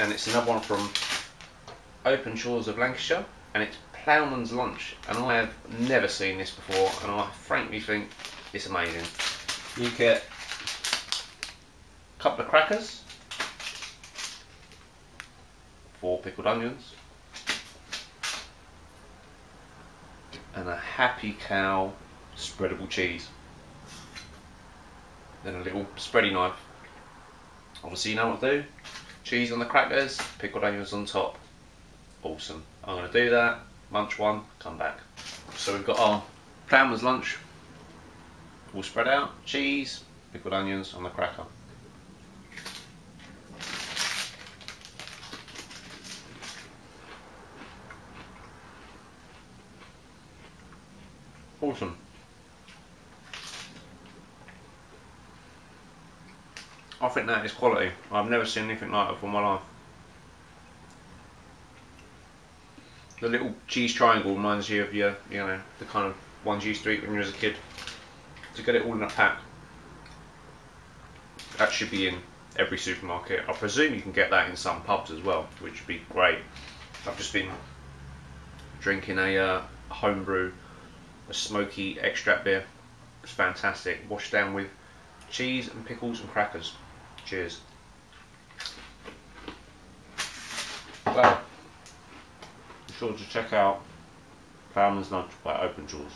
and it's another one from Openshaws of Lancashire, and it's Ploughman's Lunch, and I have never seen this before, and I frankly think it's amazing. You get a couple of crackers, 4 pickled onions, and a Happy Cow spreadable cheese. Then a little spready knife. Obviously you know what to do. Cheese on the crackers, pickled onions on top. Awesome. I'm going to do that, munch one, come back. So we've got our Ploughman's Lunch all spread out. Cheese, pickled onions on the cracker. Awesome. I think that is quality. I've never seen anything like it before in my life. The little cheese triangle reminds you of your, you know, the kind of ones you used to eat when you was a kid. To get it all in a pack. That should be in every supermarket. I presume you can get that in some pubs as well, which would be great. I've just been drinking a homebrew, a smoky extract beer. It's fantastic. Washed down with cheese and pickles and crackers. Cheers. Well, be sure to check out Ploughman's Lunch by Openshaws.